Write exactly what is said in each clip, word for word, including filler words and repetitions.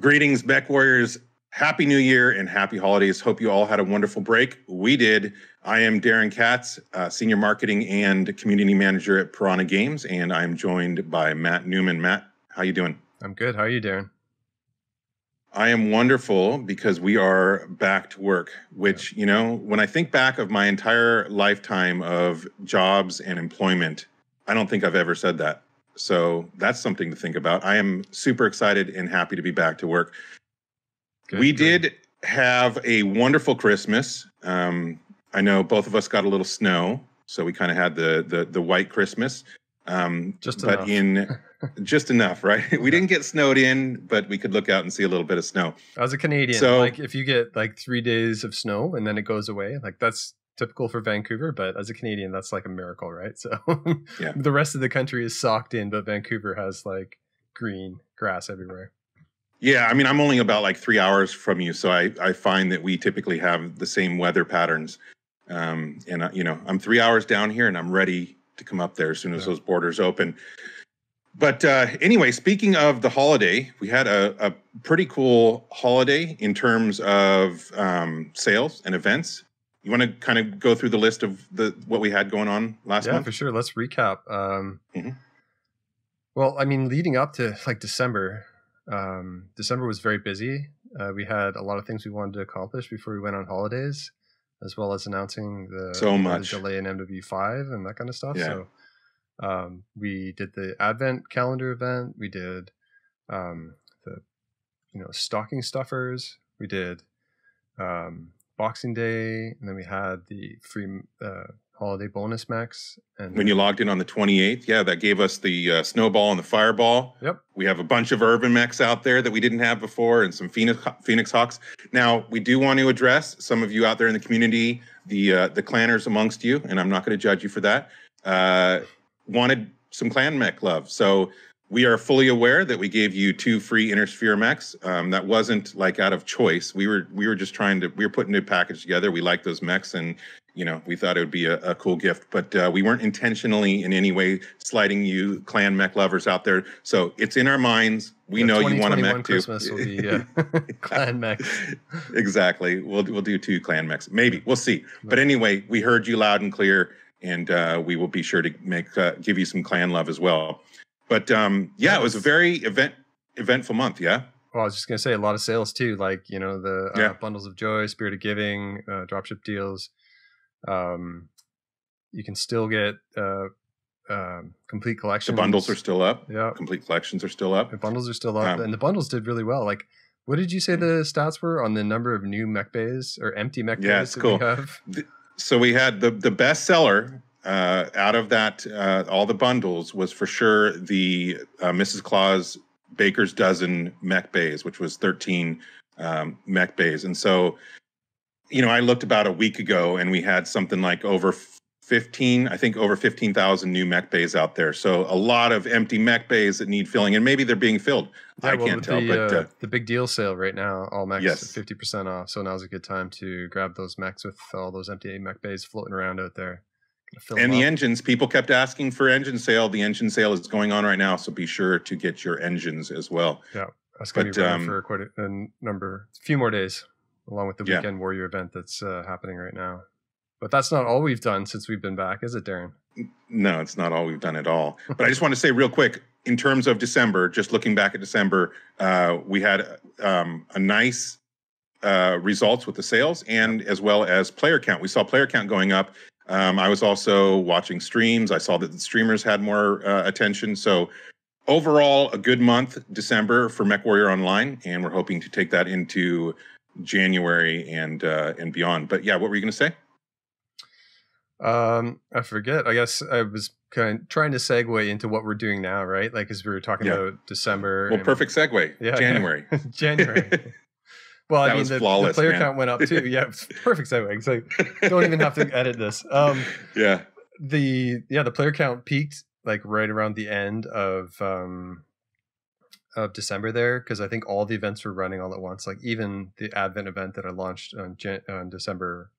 Greetings, MechWarriors. Happy New Year and happy holidays. Hope you all had a wonderful break. We did. I am Darren Katz, uh, Senior Marketing and Community Manager at Piranha Games, and I'm joined by Matt Newman. Matt, how you doing? I'm good. How are you, Darren? I am wonderful because we are back to work, which, you know, when I think back of my entire lifetime of jobs and employment, I don't think I've ever said that. So that's something to think about. I am super excited and happy to be back to work. Good, we good. did have a wonderful Christmas. Um, I know both of us got a little snow, so we kind of had the, the the white Christmas. Um, just but enough. in just enough, right? We yeah. didn't get snowed in, but we could look out and see a little bit of snow. As a Canadian, so, like if you get like three days of snow and then it goes away, like that's typical for Vancouver. But as a Canadian, that's like a miracle, right? So yeah. The rest of the country is socked in, but Vancouver has like green grass everywhere. Yeah, I mean, I'm only about like three hours from you, so I, I find that we typically have the same weather patterns. Um, and, uh, you know, I'm three hours down here and I'm ready to come up there as soon as yeah. those borders open. But uh, anyway, speaking of the holiday, we had a, a pretty cool holiday in terms of um, sales and events. You want to kind of go through the list of the what we had going on last yeah, month? Yeah, for sure. Let's recap. Um, mm-hmm. Well, I mean, leading up to like December... Um, December was very busy. Uh, we had a lot of things we wanted to accomplish before we went on holidays, as well as announcing the, so much. the delay in M W five and that kind of stuff. Yeah. So um, we did the Advent calendar event. We did um, the you know stocking stuffers. We did um, Boxing Day, and then we had the free uh, holiday bonus mechs. And when you logged in on the twenty-eighth, yeah, that gave us the uh, snowball and the fireball. Yep. We have a bunch of urban mechs out there that we didn't have before, and some Phoenix Phoenix Hawks. Now we do want to address some of you out there in the community, the uh, the clanners amongst you, and I'm not going to judge you for that. Uh, wanted some clan mech love, so we are fully aware that we gave you two free InterSphere mechs. Um, that wasn't like out of choice. We were we were just trying to we were putting a package together. We liked those mechs and. You know, we thought it would be a, a cool gift, but uh, we weren't intentionally in any way sliding you clan mech lovers out there. So it's in our minds. We yeah, know you want a mech too. Christmas will be uh, clan mechs. Exactly. We'll we'll do two clan mechs. Maybe we'll see. But anyway, we heard you loud and clear, and uh, we will be sure to make uh, give you some clan love as well. But um, yeah, yes. It was a very event eventful month. Yeah. Well, I was just gonna say a lot of sales too, like you know the uh, yeah. bundles of joy, spirit of giving, uh, dropship deals. Um, you can still get uh, uh, complete collections. The bundles are still up. Yeah, complete collections are still up. The bundles are still up, um, and the bundles did really well. Like, what did you say the stats were on the number of new mech bays or empty mech yeah, bays that cool. we have? So we had the the best seller uh, out of that uh, all the bundles was for sure the uh, Missus Claus Baker's Dozen mech bays, which was thirteen um, mech bays, and so. You know, I looked about a week ago and we had something like over fifteen, I think over fifteen thousand new mech bays out there. So a lot of empty mech bays that need filling and maybe they're being filled. Yeah, I well, can't tell. The, but uh, uh, the big deal sale right now, all mechs yes. are fifty percent off. So now's a good time to grab those mechs with all those empty mech bays floating around out there. And the up. engines, people kept asking for engine sale. The engine sale is going on right now. So be sure to get your engines as well. Yeah, that's going to be running um, for quite a, a number, a few more days. Along with the Weekend yeah. Warrior event that's uh, happening right now. But that's not all we've done since we've been back, is it, Darren? No, it's not all we've done at all. But I just want to say real quick, in terms of December, just looking back at December, uh, we had um, a nice uh, results with the sales and as well as player count. We saw player count going up. Um, I was also watching streams. I saw that the streamers had more uh, attention. So overall, a good month, December, for MechWarrior Online. And we're hoping to take that into... January and uh and beyond. But yeah, what were you gonna say? um I forget. I guess I was kind of trying to segue into what we're doing now, right? Like as we were talking yeah. about December. Well, perfect segue. Yeah, January. Yeah. January. Well, I that mean was the, flawless, the player man. count went up too. Yeah, perfect segue. So like, don't even have to edit this. Um yeah the yeah the player count peaked like right around the end of um of December there, because I think all the events were running all at once, like even the Advent event that I launched on, Jan on December,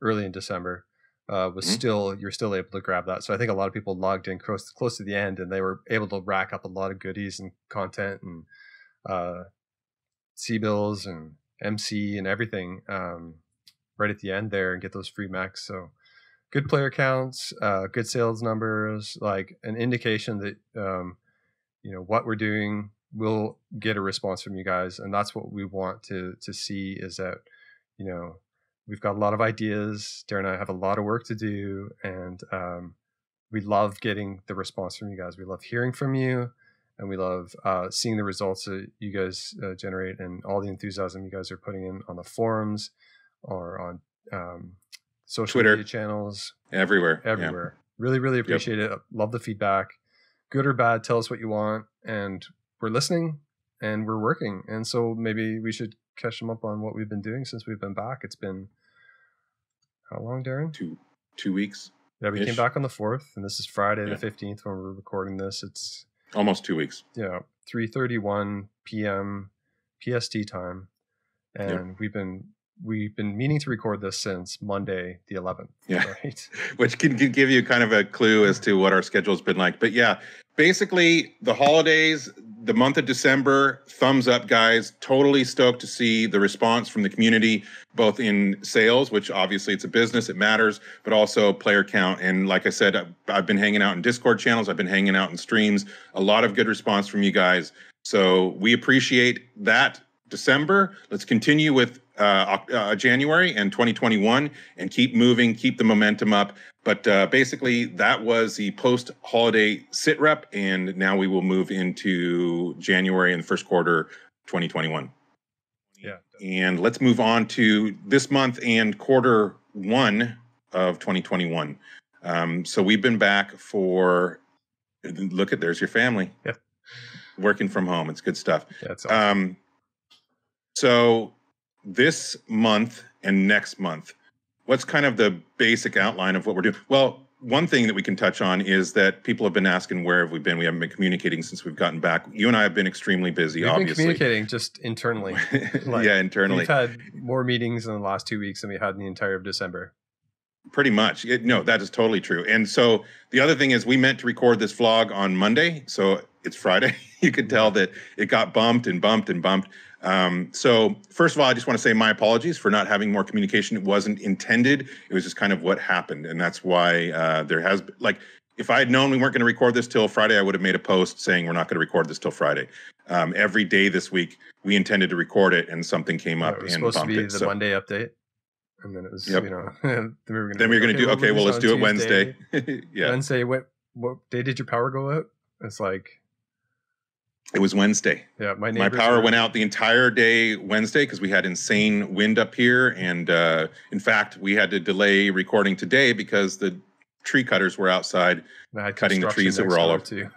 early in December, uh, was mm-hmm. still, you're still able to grab that. So I think a lot of people logged in close, close to the end and they were able to rack up a lot of goodies and content and uh, C-bills and M C and everything um, right at the end there and get those free mechs. So good player counts, uh, good sales numbers, like an indication that, um, you know, what we're doing will get a response from you guys. And that's what we want to to see, is that, you know, we've got a lot of ideas. Darren and I have a lot of work to do. And um, we love getting the response from you guys. We love hearing from you. And we love uh, seeing the results that you guys uh, generate, and all the enthusiasm you guys are putting in on the forums or on um, social Twitter. media channels. Everywhere. Everywhere. Yeah. Really, really appreciate yep. it. Love the feedback. Good or bad, tell us what you want. And we're listening and we're working. And so maybe we should catch them up on what we've been doing since we've been back. It's been how long, Darren? Two, two weeks. Yeah, we came back on the fourth, and this is Friday yeah. the fifteenth when we're recording this. It's almost two weeks. Yeah, three thirty-one p m P S T time, and yep. we've been we've been meaning to record this since Monday the eleventh. Yeah, right? Which can give you kind of a clue as to what our schedule's been like. But yeah, basically the holidays, the month of December, thumbs up, guys. Totally stoked to see the response from the community, both in sales, which obviously it's a business, it matters, but also player count. And like I said, I've been hanging out in Discord channels. I've been hanging out in streams. A lot of good response from you guys. So we appreciate that. December, let's continue with uh, uh, January and twenty twenty-one and keep moving, keep the momentum up. But uh, basically, that was the post-holiday sit rep, and now we will move into January and the first quarter twenty twenty-one. Yeah. And let's move on to this month and quarter one of twenty twenty-one. Um, so we've been back for, look at, there's your family. Yeah. Working from home. It's good stuff. That's awesome. Um, So this month and next month, what's kind of the basic outline of what we're doing? Well, one thing that we can touch on is that people have been asking, where have we been? We haven't been communicating since we've gotten back. You and I have been extremely busy, We've obviously. We've been communicating just internally. Like, yeah, internally. We've had more meetings in the last two weeks than we had in the entire of December. Pretty much. It, no, that is totally true. And so the other thing is we meant to record this vlog on Monday. So it's Friday. You could tell that it got bumped and bumped and bumped. Um, so first of all, I just want to say my apologies for not having more communication. It wasn't intended. It was just kind of what happened. And that's why uh, there has been, like, if I had known we weren't going to record this till Friday, I would have made a post saying we're not going to record this till Friday. Um, every day this week, we intended to record it, and something came up. It was supposed to be the Monday update. And then it was, yep. you know, then we were going to okay, do, well, okay, well, let's do it Wednesday. yeah. Wednesday, what, what day did your power go out? It's like. It was Wednesday. Yeah, my my power were... went out the entire day Wednesday because we had insane wind up here. And uh, in fact, we had to delay recording today because the tree cutters were outside cutting the trees that were all over. Too.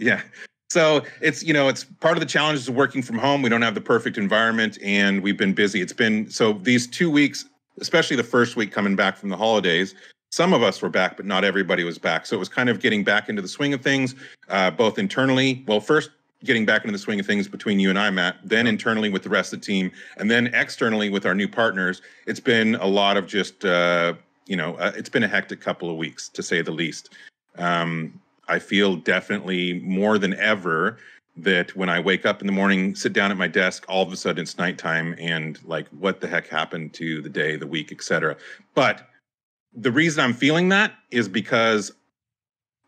yeah. So it's, you know, it's part of the challenges of working from home. We don't have the perfect environment, and we've been busy. It's been, so these two weeks, especially the first week coming back from the holidays, some of us were back, but not everybody was back. So it was kind of getting back into the swing of things, uh, both internally. Well, first, getting back into the swing of things between you and I, Matt, then internally with the rest of the team, and then externally with our new partners. It's been a lot of just, uh, you know, uh, it's been a hectic couple of weeks, to say the least. Um, I feel definitely more than ever that when I wake up in the morning, sit down at my desk, all of a sudden it's nighttime, and like, what the heck happened to the day, the week, et cetera. But the reason I'm feeling that is because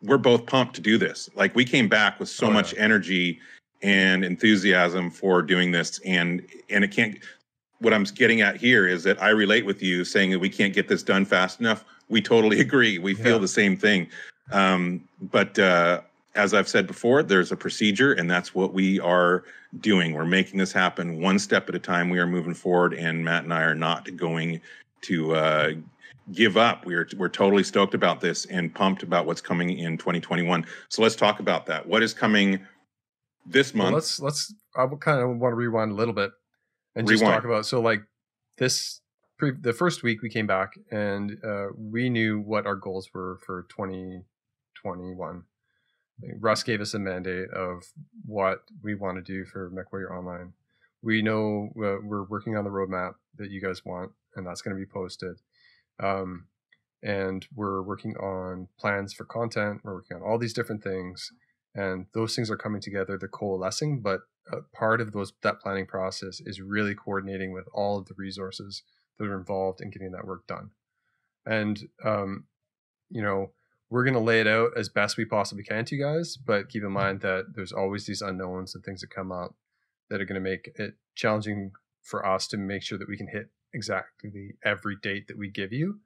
we're both pumped to do this. Like, we came back with so oh, yeah. much energy and enthusiasm for doing this. And, and it can't, what I'm getting at here is that I relate with you saying that we can't get this done fast enough. We totally agree. We feel yeah. the same thing. Um, but, uh, as I've said before, there's a procedure, and that's what we are doing. We're making this happen one step at a time. We are moving forward, and Matt and I are not going to, uh, give up. We're we're totally stoked about this and pumped about what's coming in twenty twenty-one. So let's talk about that. What is coming this month? Well, let's let's. I kind of want to rewind a little bit and rewind. just talk about. So like this, pre, the first week we came back, and uh, we knew what our goals were for twenty twenty-one. Russ gave us a mandate of what we want to do for MechWarrior Online. We know uh, we're working on the roadmap that you guys want, and that's going to be posted. Um, and we're working on plans for content. We're working on all these different things, and those things are coming together. They're coalescing, but uh, part of those that planning process is really coordinating with all of the resources that are involved in getting that work done. And, um, you know, we're going to lay it out as best we possibly can to you guys, but keep in mind that there's always these unknowns and things that come up that are going to make it challenging for us to make sure that we can hit exactly every date that we give you.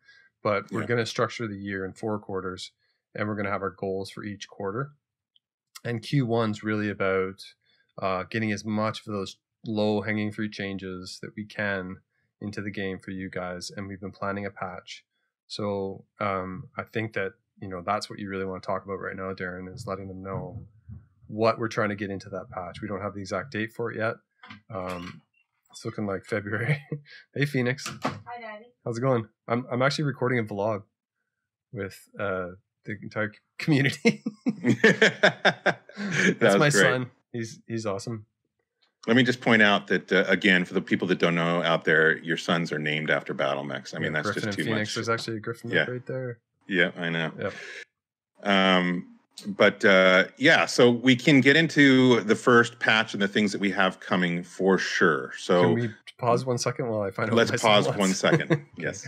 But we're yeah. going to structure the year in four quarters, and we're going to have our goals for each quarter. And Q one is really about uh, getting as much of those low-hanging fruit changes that we can into the game for you guys. And we've been planning a patch. So um, I think that, you know, that's what you really want to talk about right now, Darren, is letting them know what we're trying to get into that patch. We don't have the exact date for it yet. Um, it's looking like February. Hey, Phoenix. Hi, Daddy. How's it going? I'm I'm actually recording a vlog with uh, the entire community. That's that my great. son. He's he's awesome. Let me just point out that, uh, again, for the people that don't know out there, your sons are named after BattleMechs. I mean, yeah, that's Griffin just too Phoenix. much. There's actually a Griffin yeah. right there. Yeah, I know. Yeah. Um, but, uh, yeah, so we can get into the first patch and the things that we have coming for sure. So can we pause one second while I find out? Let's pause one second. Yes.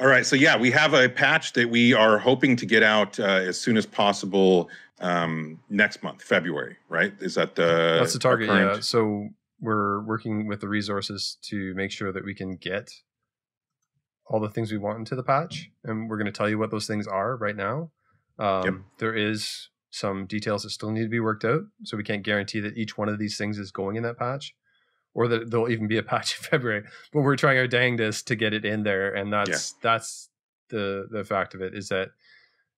All right. So, yeah, we have a patch that we are hoping to get out uh, as soon as possible um, next month, February, right? Is that the... That's the target, current... yeah. So we're working with the resources to make sure that we can get all the things we want into the patch. And we're going to tell you what those things are right now. Um, yep. There is some details that still need to be worked out. So we can't guarantee that each one of these things is going in that patch, or that there'll even be a patch in February, but we're trying our dangest to get it in there. And that's, yeah. that's the, the fact of it is that,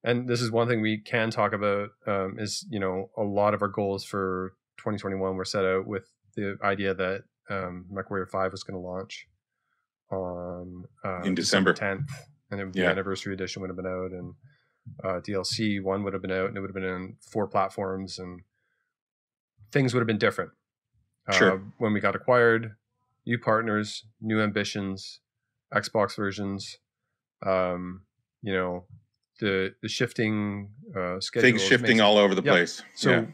and this is one thing we can talk about, um, is, you know, a lot of our goals for twenty twenty-one were set out with the idea that um, MechWarrior five was going to launch on uh, in December tenth. And it, yeah. the anniversary edition would have been out, and uh, D L C one would have been out, and it would have been in four platforms, and things would have been different. Sure. Uh, when we got acquired, new partners, new ambitions, Xbox versions, um, you know, the the shifting uh, schedule. Things shifting all over the yeah. place. So yeah.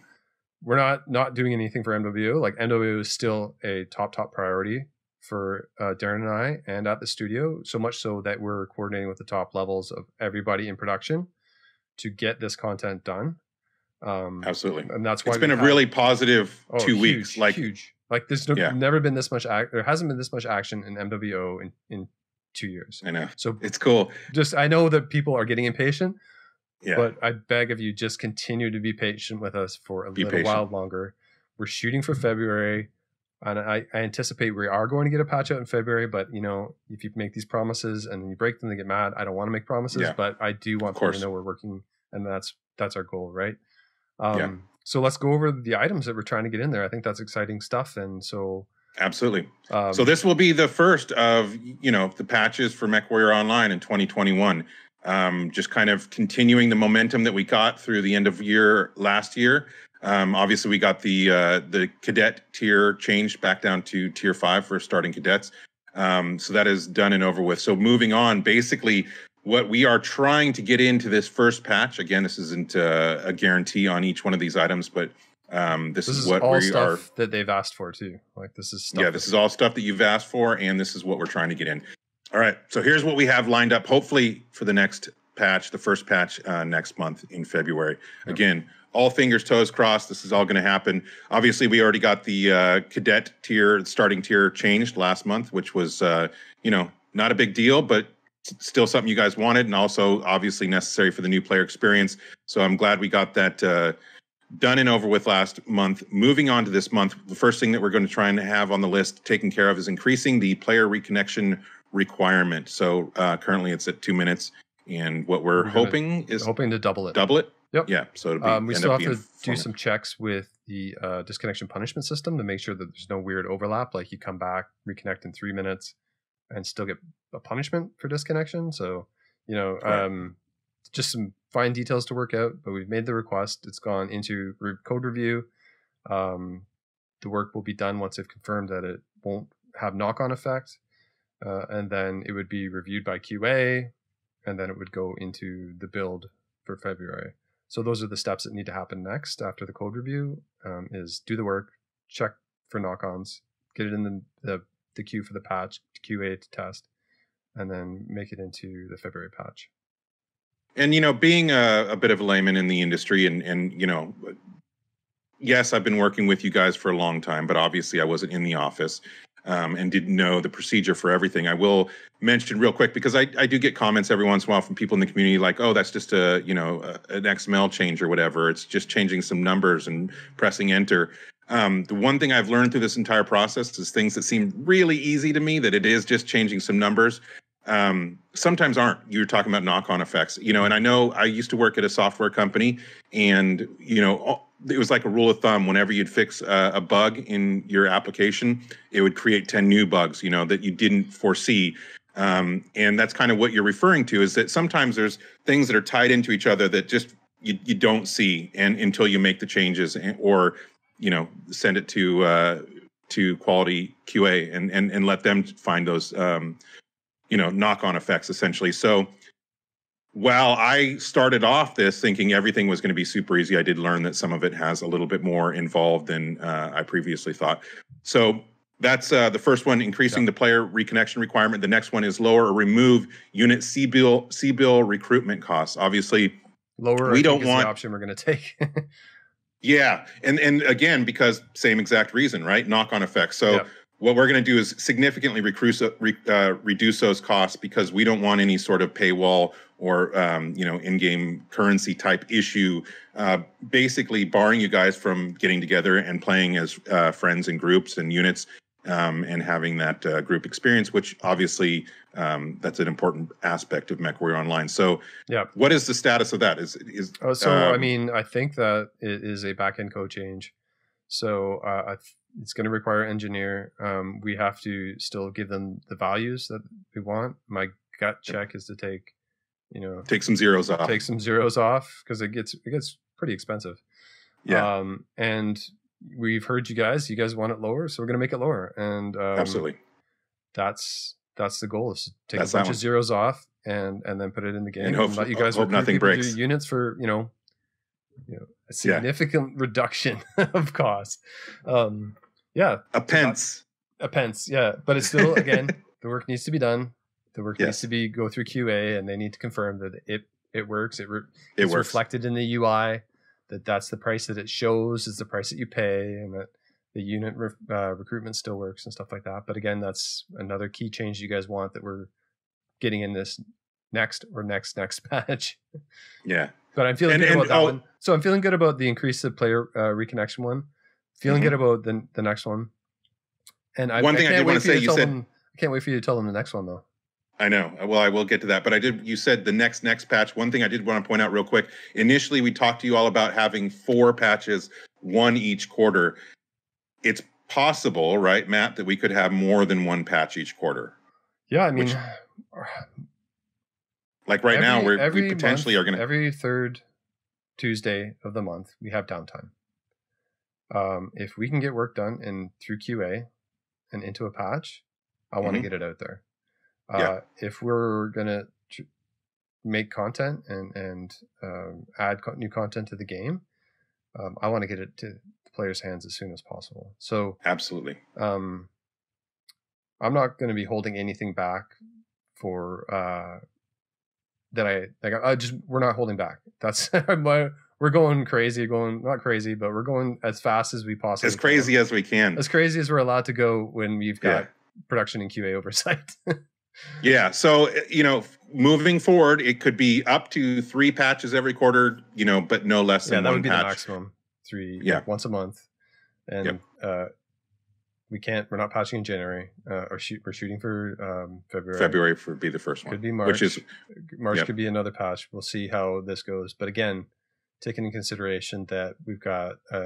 we're not not doing anything for M W O. Like M W O is still a top top priority for uh, Darren and I, and at the studio. So much so that we're coordinating with the top levels of everybody in production to get this content done. Um, Absolutely, and that's why it's been a have, really positive oh, two huge, weeks. Like huge, like there's no, yeah. never been this much. Ac there hasn't been this much action in M W O in in two years. I know. So it's cool. Just I know that people are getting impatient. Yeah. But I beg of you, just continue to be patient with us for a be little patient. while longer. We're shooting for February, and I, I anticipate we are going to get a patch out in February. But you know, if you make these promises and you break them, they get mad. I don't want to make promises, yeah. but I do want people to know we're working, and that's that's our goal, right? Um, yeah. So let's go over the items that we're trying to get in there. I think that's exciting stuff. And so... Absolutely. Um, so this will be the first of, you know, the patches for MechWarrior Online in twenty twenty-one. Um, just kind of continuing the momentum that we got through the end of year last year. Um, obviously, we got the uh, the cadet tier changed back down to tier five for starting cadets. Um, so that is done and over with. So moving on, basically... What we are trying to get into this first patch, again, this isn't uh, a guarantee on each one of these items, but um, this, this is, is what all we stuff are that they've asked for too. Like this is stuff yeah, this is all stuff that you've asked for, and this is what we're trying to get in. All right, so here's what we have lined up. Hopefully for the next patch, the first patch uh, next month in February. Yep. Again, all fingers toes crossed. This is all going to happen. Obviously, we already got the uh, cadet tier, starting tier changed last month, which was uh, you know not a big deal, but still something you guys wanted, and also obviously necessary for the new player experience. So I'm glad we got that uh, done and over with last month. Moving on to this month, the first thing that we're going to try and have on the list taken care of is increasing the player reconnection requirement. So uh, currently it's at two minutes, and what we're, we're hoping is hoping to double it. Double it. Yep. Yeah. So it'll be, um, we still have to do some checks with the uh, disconnection punishment system to make sure that there's no weird overlap. Like you come back, reconnect in three minutes, and still get a punishment for disconnection. So, you know, right. um, just some fine details to work out, but we've made the request. It's gone into re code review. Um, the work will be done once they've confirmed that it won't have knock-on effect. Uh, and then it would be reviewed by Q A, and then it would go into the build for February. So those are the steps that need to happen next after the code review, um, is do the work, check for knock-ons, get it in the, the, the queue for the patch, Q A to test, and then make it into the February patch. And, you know, being a, a bit of a layman in the industry and, and, you know, yes, I've been working with you guys for a long time, but obviously I wasn't in the office um, and didn't know the procedure for everything. I will mention real quick, because I, I do get comments every once in a while from people in the community like, oh, that's just a, you know, a, an X M L change or whatever. It's just changing some numbers and pressing enter. Um, the one thing I've learned through this entire process is things that seem really easy to me, that it is just changing some numbers, um, sometimes aren't. You're talking about knock-on effects, you know, and I know I used to work at a software company, and, you know, it was like a rule of thumb. Whenever you'd fix a, a bug in your application, it would create ten new bugs, you know, that you didn't foresee. Um, and that's kind of what you're referring to, is that sometimes there's things that are tied into each other that just you, you don't see and until you make the changes and, or, you know, send it to uh, to quality Q A and, and, and let them find those, um, you know, knock-on effects essentially. So while I started off this thinking everything was going to be super easy, I did learn that some of it has a little bit more involved than uh, I previously thought. So that's uh, the first one, increasing yeah. the player reconnection requirement. The next one is lower or remove unit C-bill C-bill recruitment costs. Obviously, lower we I don't think want is the option we're going to take. yeah, and and again, because same exact reason, right? Knock-on effects. So yeah. what we're going to do is significantly recruit, uh, reduce those costs, because we don't want any sort of paywall or um, you know, in-game currency type issue, uh, basically barring you guys from getting together and playing as uh, friends and groups and units. Um, and having that uh, group experience, which obviously um, that's an important aspect of MechWarrior Online. So yeah. what is the status of that? Is is uh, So, um, I mean, I think that it is a back-end code change. So uh, it's going to require engineer. Um, we have to still give them the values that we want. My gut check is to take, you know... Take some zeros off. Take some zeros off, because it gets, it gets pretty expensive. Yeah. Um, and... We've heard you guys, you guys want it lower, so we're going to make it lower. And um, absolutely, that's that's the goal, is to take that's a bunch of zeros off and and then put it in the game. And, hope, and let you guys hope nothing breaks. Do units for, you know, you know, a significant yeah. reduction of cost. Um, yeah, a pence, a pence, yeah. But it's still, again, the work needs to be done. The work yes. needs to be go through Q A, and they need to confirm that it it works. It, re it it's works. reflected in the U I. That that's the price that it shows is the price that you pay, and that the unit re uh, recruitment still works and stuff like that. But again, that's another key change you guys want that we're getting in this next or next next patch. Yeah. But I'm feeling and, good and, about that oh, one. So I'm feeling good about the increase the player uh, reconnection one. Feeling mm-hmm. good about the the next one. And I, one thing I, I did want to say, you, you said them, I can't wait for you to tell them the next one though. I know. Well, I will get to that. But I did. You said the next next patch. One thing I did want to point out real quick. Initially, we talked to you all about having four patches, one each quarter. It's possible, right, Matt, that we could have more than one patch each quarter? Yeah, I mean, which, like right every, now, we're, every we potentially month, are going to every third Tuesday of the month we have downtime. Um, if we can get work done and through Q A and into a patch, I want to mm-hmm. get it out there. Uh, yeah. If we're going to tr make content and, and um, add co new content to the game, um, I want to get it to the players' hands as soon as possible. So absolutely. Um, I'm not going to be holding anything back for uh, that. I like. I just we're not holding back. That's my, we're going crazy, going not crazy, but we're going as fast as we possibly as crazy can. as we can, as crazy as we're allowed to go when we've got yeah. production and Q A oversight. Yeah, so, you know, moving forward, it could be up to three patches every quarter, you know, but no less than yeah, that one would be patch. The maximum three, yeah, like once a month. And yep. uh, we can't, we're not patching in January, uh, or shoot, we're shooting for um, February. February would be the first one. Could be March, which is, March yep. could be another patch. We'll see how this goes. But again, taking into consideration that we've got a,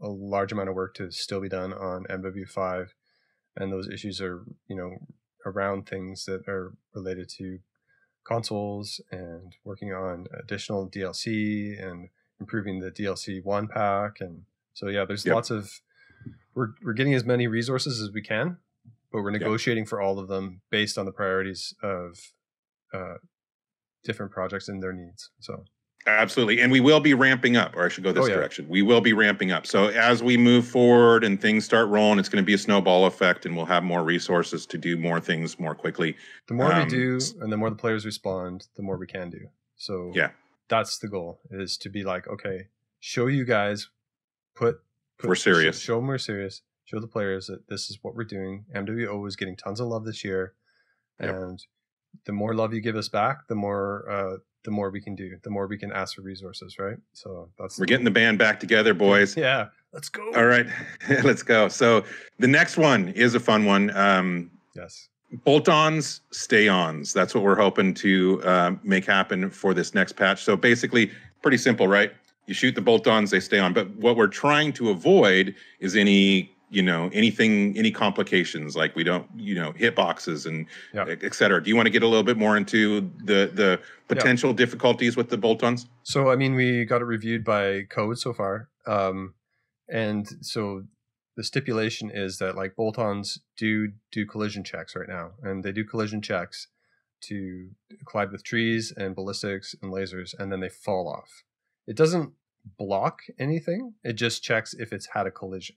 a, a large amount of work to still be done on M W five, and those issues are, you know, around things that are related to consoles and working on additional D L C and improving the D L C one pack. And so, yeah, there's yep. lots of, we're, we're getting as many resources as we can, but we're negotiating yep. for all of them based on the priorities of uh, different projects and their needs. So Absolutely. And we will be ramping up, or I should go this oh, yeah. direction. We will be ramping up. So as we move forward and things start rolling, it's going to be a snowball effect, and we'll have more resources to do more things more quickly. The more um, we do, and the more the players respond, the more we can do. So yeah, that's the goal, is to be like, okay, show you guys, put, put we're serious. Show, show them we're serious. Show the players that this is what we're doing. M W O is getting tons of love this year. Yep. And the more love you give us back, the more... Uh, the more we can do, the more we can ask for resources, right? So that's we're getting the band back together, boys. Yeah, let's go. All right, let's go. So the next one is a fun one. Um, yes. Bolt-ons, stay-ons. That's what we're hoping to uh, make happen for this next patch. So basically, pretty simple, right? You shoot the bolt-ons, they stay on. But what we're trying to avoid is any... you know, anything, any complications, like we don't, you know, hit boxes and yeah. et cetera. Do you want to get a little bit more into the, the potential yeah. difficulties with the bolt-ons? So, I mean, we got it reviewed by code so far. Um, and so the stipulation is that like bolt-ons do do collision checks right now, and they do collision checks to collide with trees and ballistics and lasers, and then they fall off. It doesn't block anything. It just checks if it's had a collision.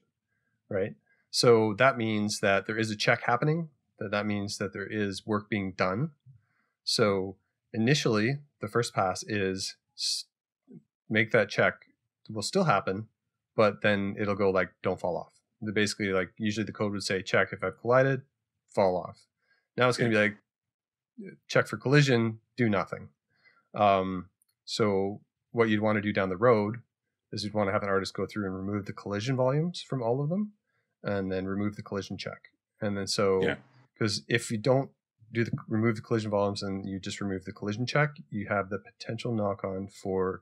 Right. So that means that there is a check happening, that that means that there is work being done. So initially, the first pass is make that check will still happen, but then it'll go like, don't fall off. They're basically like, usually the code would say, check if I've collided, fall off. Now it's going to be like, check for collision, do nothing. Um, so what you'd want to do down the road is you'd want to have an artist go through and remove the collision volumes from all of them, and then remove the collision check. And then so, because yeah. if you don't do the remove the collision volumes and you just remove the collision check, you have the potential knock-on for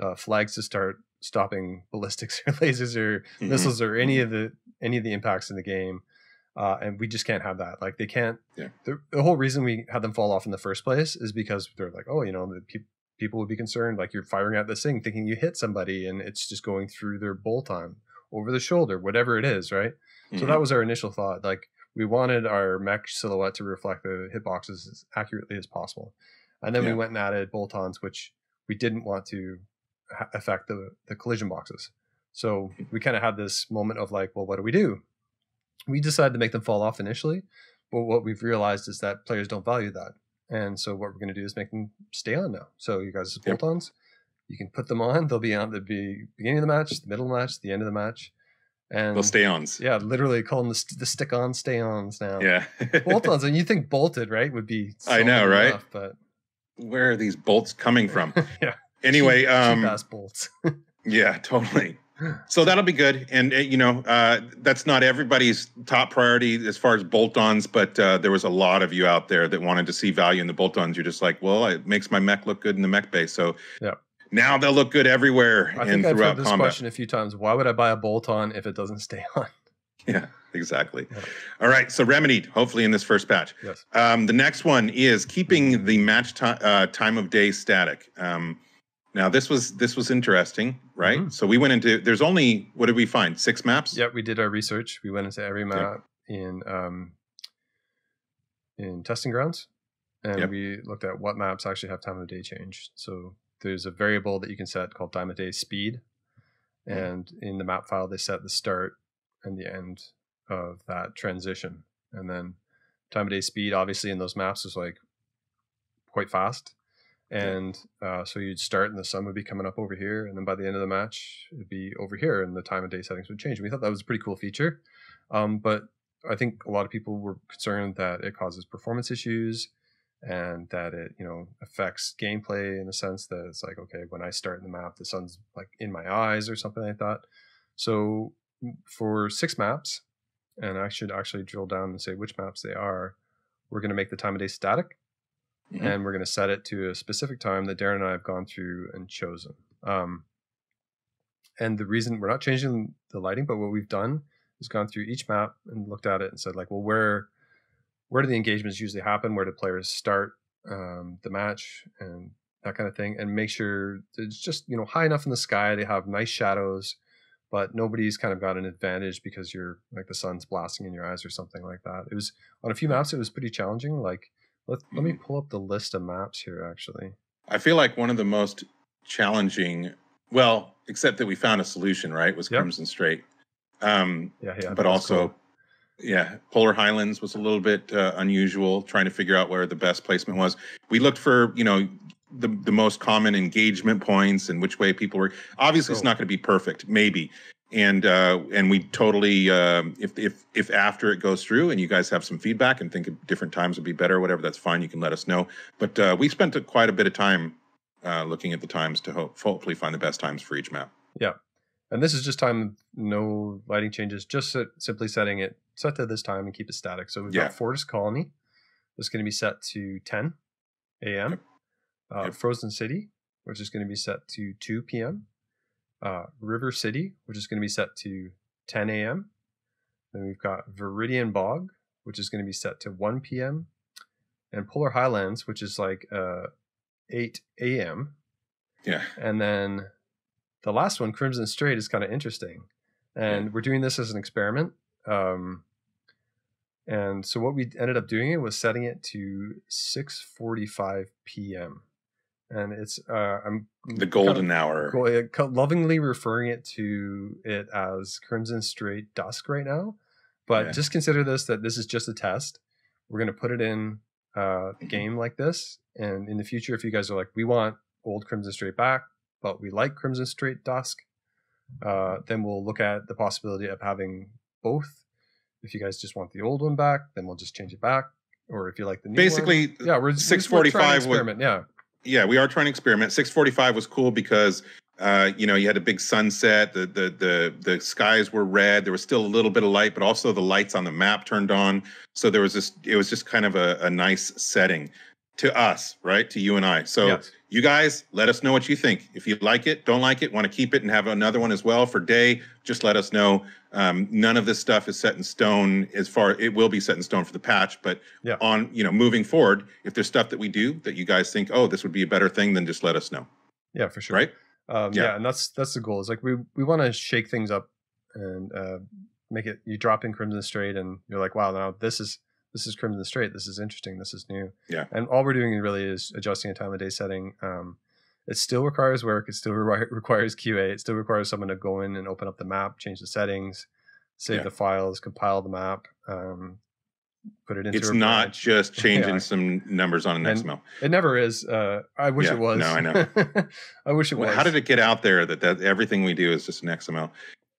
uh, flags to start stopping ballistics or lasers or mm-hmm. missiles or any of the any of the impacts in the game. Uh, and we just can't have that. Like they can't. Yeah. The, the whole reason we had them fall off in the first place is because they're like, oh, you know, the people. People would be concerned, like you're firing at this thing thinking you hit somebody and it's just going through their bolt-on, over the shoulder, whatever it is, right? Mm-hmm. So that was our initial thought. Like we wanted our mech silhouette to reflect the hitboxes as accurately as possible. And then yeah. we went and added bolt-ons, which we didn't want to ha- affect the, the collision boxes. So we kind of had this moment of like, well, what do we do? We decided to make them fall off initially, but what we've realized is that players don't value that. And so what we're going to do is make them stay on now. So you guys' yep. bolt-ons, you can put them on. They'll be on the beginning of the match, the middle of the match, the end of the match. And they'll stay-ons. Yeah, literally call them the, st- the stick-on stay-ons now. Yeah. Bolt-ons, and you think bolted, right, would be I know, right? Enough, but... where are these bolts coming from? yeah. Anyway. Cheap, um, cheap-ass bolts. yeah, totally. So that'll be good. And, uh, you know, uh, that's not everybody's top priority as far as bolt-ons, but uh, there was a lot of you out there that wanted to see value in the bolt-ons. You're just like, well, it makes my mech look good in the mech base. So yeah. now they'll look good everywhere I and think I've throughout this combat. Question a few times. Why would I buy a bolt-on if it doesn't stay on? Yeah, exactly. Yeah. All right. So remedied, hopefully, in this first patch. Yes. Um, the next one is keeping the match t- uh, time of day static. Um Now this was this was interesting, right? Mm-hmm. So we went into there's only what did we find? Six maps? Yeah, we did our research. We went into every map yep. in um, in testing grounds, and yep. we looked at what maps actually have time of day change. So there's a variable that you can set called time of day speed, mm-hmm. and in the map file they set the start and the end of that transition, and then time of day speed obviously in those maps is like quite fast. And uh, so you'd start and the sun would be coming up over here. And then by the end of the match, it'd be over here and the time of day settings would change. And we thought that was a pretty cool feature. Um, but I think a lot of people were concerned that it causes performance issues and that it, you know, affects gameplay in the sense that it's like, okay, when I start in the map, the sun's like in my eyes or something like that. So for six maps, and I should actually drill down and say which maps they are, we're going to make the time of day static. Mm-hmm. And we're going to set it to a specific time that Darren and I have gone through and chosen. Um, and the reason we're not changing the lighting, but what we've done is gone through each map and looked at it and said, like, well, where where do the engagements usually happen? Where do players start um, the match and that kind of thing? And make sure it's just, you know, high enough in the sky to have nice shadows, but nobody's kind of got an advantage because you're like the sun's blasting in your eyes or something like that. It was on a few maps. It was pretty challenging. Like, Let, let me pull up the list of maps here, actually. I feel like one of the most challenging. Well, except that we found a solution, right? It was yep. Crimson Strait. Um, yeah, yeah. But also, cool. yeah, Polar Highlands was a little bit uh, unusual, trying to figure out where the best placement was. We looked for, you know, the, the most common engagement points and which way people were. Obviously, cool. it's not going to be perfect, maybe. And uh, and we totally, um, if, if, if after it goes through and you guys have some feedback and think at different times would be better or whatever, that's fine. You can let us know. But uh, we spent a, quite a bit of time uh, looking at the times to hope, hopefully find the best times for each map. Yeah. And this is just time, no lighting changes, just so, simply setting it, set to this time and keep it static. So we've yeah. got Fortis Colony. That's going to be set to ten a m Yep. Uh, yep. Frozen City, which is going to be set to two p m Uh, River City, which is going to be set to ten a m Then we've got Viridian Bog, which is going to be set to one p m And Polar Highlands, which is like uh, eight a m Yeah. And then the last one, Crimson Strait, is kind of interesting. And yeah. we're doing this as an experiment. Um, and so what we ended up doing was setting it to six forty-five p m And it's uh, I'm the golden kind of, hour. Lovingly referring it to it as Crimson Strait Dusk right now, but yeah. just consider this that this is just a test. We're going to put it in uh, a game like this, and in the future, if you guys are like, we want old Crimson Strait back, but we like Crimson Strait Dusk, uh, then we'll look at the possibility of having both. If you guys just want the old one back, then we'll just change it back. Or if you like the new basically, one, yeah, we're six forty-five experiment, would... yeah. Yeah, we are trying to experiment. six forty-five was cool because, uh, you know, you had a big sunset. The, the the the skies were red. There was still a little bit of light, but also the lights on the map turned on. So there was this. It was just kind of a, a nice setting to us, right? To you and I. So yes. you guys, let us know what you think. If you like it, don't like it, want to keep it and have another one as well for day, just let us know. Um, none of this stuff is set in stone as far, it will be set in stone for the patch, but yeah. on, you know, moving forward, if there's stuff that we do that you guys think, oh, this would be a better thing, then just let us know. Yeah, for sure. Right? Um, yeah. yeah. And that's, that's the goal. It's like, we, we want to shake things up and uh, make it, you drop in Crimson Strait and you're like, wow, now this is, This is Crimson Strait. This is interesting. This is new. Yeah. And all we're doing really is adjusting a time of day setting. Um, it still requires work. It still re requires Q A. It still requires someone to go in and open up the map, change the settings, save yeah. the files, compile the map, um, put it into It's a not branch. Just changing yeah. some numbers on an and X M L. It never is. Uh, I wish yeah. it was. No, I know. I wish it well, was. How did it get out there that, that everything we do is just an X M L?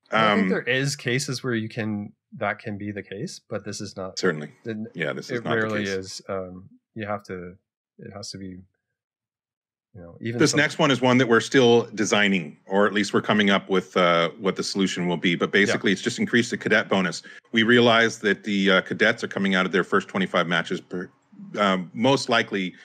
Um, I think there is cases where you can that can be the case, but this is not certainly. It, yeah, this is it not rarely the case. is. Um, you have to. It has to be. You know, even this next one is one that we're still designing, or at least we're coming up with uh, what the solution will be. But basically, yeah. it's just increased the cadet bonus. We realize that the uh, cadets are coming out of their first twenty-five matches, per, um, most likely.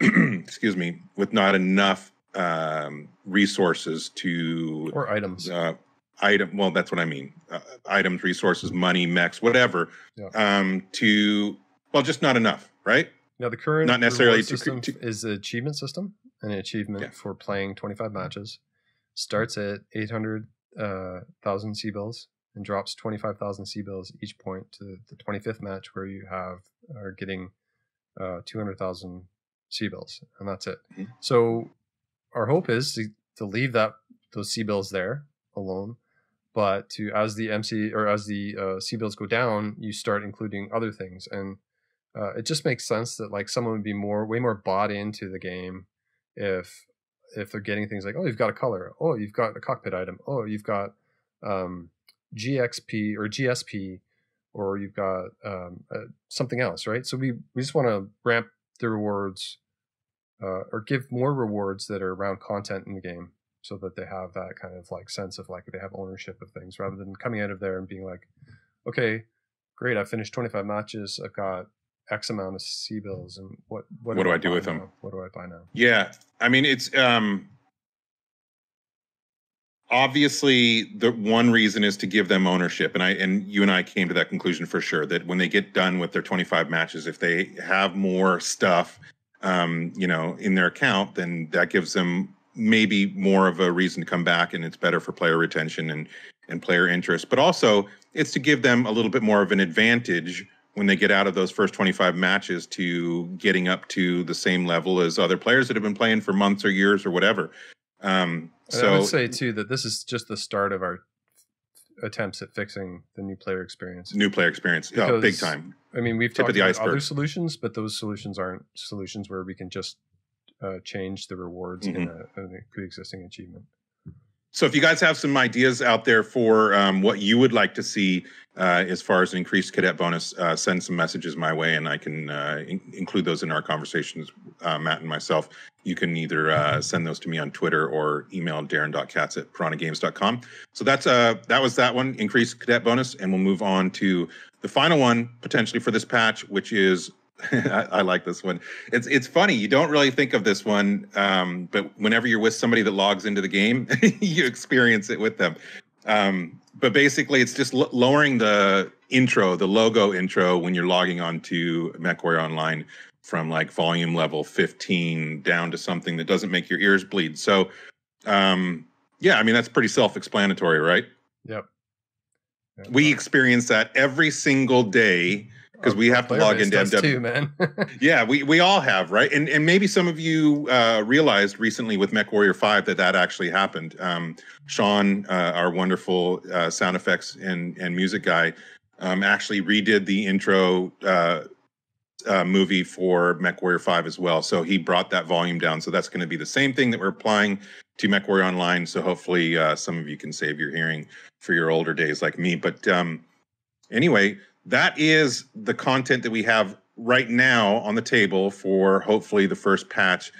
excuse me, with not enough um, resources to or items. Uh, Item, well, that's what I mean. Uh, items, resources, money, mechs, whatever. Yeah. Um, to well, just not enough, right? Now the current not necessarily to, system to, is the achievement system. An achievement yeah. for playing twenty-five matches starts at eight hundred thousand uh, C-bills and drops twenty-five thousand C-bills each point to the twenty-fifth match, where you have are getting uh, two hundred thousand C-bills, and that's it. Mm-hmm. So our hope is to, to leave that those C-bills there alone. But to as the M C or as the uh, C-bills go down, you start including other things, and uh, it just makes sense that like someone would be more, way more bought into the game if if they're getting things like, oh, you've got a color, oh, you've got a cockpit item, oh, you've got um, G X P or G S P, or you've got um, uh, something else, right? So we we just want to ramp the rewards uh, or give more rewards that are around content in the game, so that they have that kind of like sense of like they have ownership of things, rather than coming out of there and being like, okay, great, I finished twenty-five matches, I've got X amount of C-bills, and what what, what do I, I do with now? them? What do I buy now? Yeah, I mean, it's um, obviously the one reason is to give them ownership, and I and you and I came to that conclusion for sure that when they get done with their twenty-five matches, if they have more stuff, um, you know, in their account, then that gives them maybe more of a reason to come back, and it's better for player retention and, and player interest. But also, it's to give them a little bit more of an advantage when they get out of those first twenty-five matches to getting up to the same level as other players that have been playing for months or years or whatever. Um, so I would say too that this is just the start of our attempts at fixing the new player experience. New player experience, because, oh, big time. I mean, we've Tip talked about iceberg. other solutions, but those solutions aren't solutions where we can just uh, change the rewards mm-hmm. in a, a pre-existing achievement. So if you guys have some ideas out there for um, what you would like to see uh, as far as an increased cadet bonus, uh, send some messages my way, and I can uh, in include those in our conversations, uh, Matt and myself. You can either uh, send those to me on Twitter or email darren dot katz at piranha games dot com. So that's uh, that was that one, increased cadet bonus, and we'll move on to the final one, potentially for this patch, which is... I, I like this one. It's it's funny. You don't really think of this one, um, but whenever you're with somebody that logs into the game, you experience it with them. Um, but basically, it's just l lowering the intro, the logo intro, when you're logging on to MechWarrior Online from like volume level fifteen down to something that doesn't make your ears bleed. So, um, yeah, I mean, that's pretty self-explanatory, right? Yep. Yeah, we wow. experience that every single day. Because we have to log into M W O too, man. Yeah, we we all have, right? And and maybe some of you uh, realized recently with MechWarrior five that that actually happened. Um, Sean, uh, our wonderful uh, sound effects and and music guy, um, actually redid the intro uh, uh, movie for MechWarrior five as well. So he brought that volume down. So that's going to be the same thing that we're applying to MechWarrior Online. So hopefully uh, some of you can save your hearing for your older days like me. But um, anyway. That is the content that we have right now on the table for hopefully the first patch,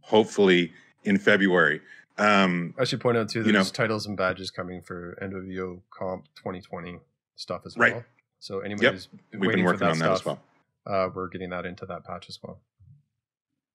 hopefully in February. Um, I should point out too, there's you know, titles and badges coming for N W O Comp twenty twenty stuff as well. Right. So anybody who's yep. waiting for that, on that stuff, as well. Uh, we're getting that into that patch as well.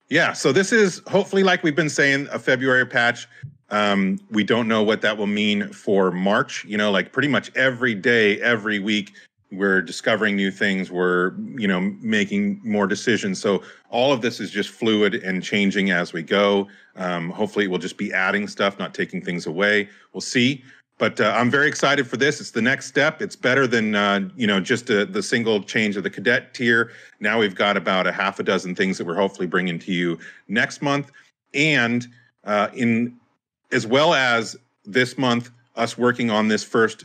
Yeah, so this is hopefully, like we've been saying, a February patch. Um, we don't know what that will mean for March. You know, like pretty much every day, every week, we're discovering new things. We're, you know, making more decisions. So all of this is just fluid and changing as we go. Um, hopefully, we'll just be adding stuff, not taking things away. We'll see. But uh, I'm very excited for this. It's the next step. It's better than, uh, you know, just a, the single change of the cadet tier. Now we've got about a half a dozen things that we're hopefully bringing to you next month, and uh, in as well as this month, us working on this first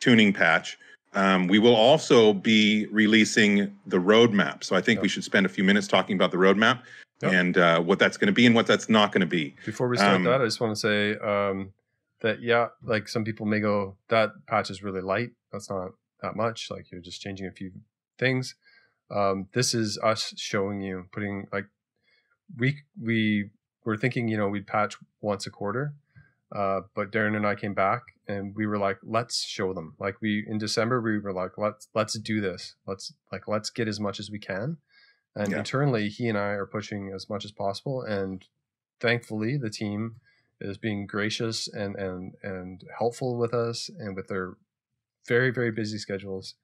tuning patch. Um, we will also be releasing the roadmap. So I think yep. we should spend a few minutes talking about the roadmap yep. and uh, what that's going to be and what that's not going to be. Before we start um, that, I just want to say um, that, yeah, like some people may go, that patch is really light. That's not that much. Like you're just changing a few things. Um, this is us showing you, putting like, we, we were thinking, you know, we'd patch once a quarter. Uh, but Darren and I came back and we were like, let's show them. Like we, in December, we were like, let's, let's do this. Let's like, let's get as much as we can. And yeah. internally, he and I are pushing as much as possible. And thankfully the team is being gracious and, and, and helpful with us and with their very, very busy schedules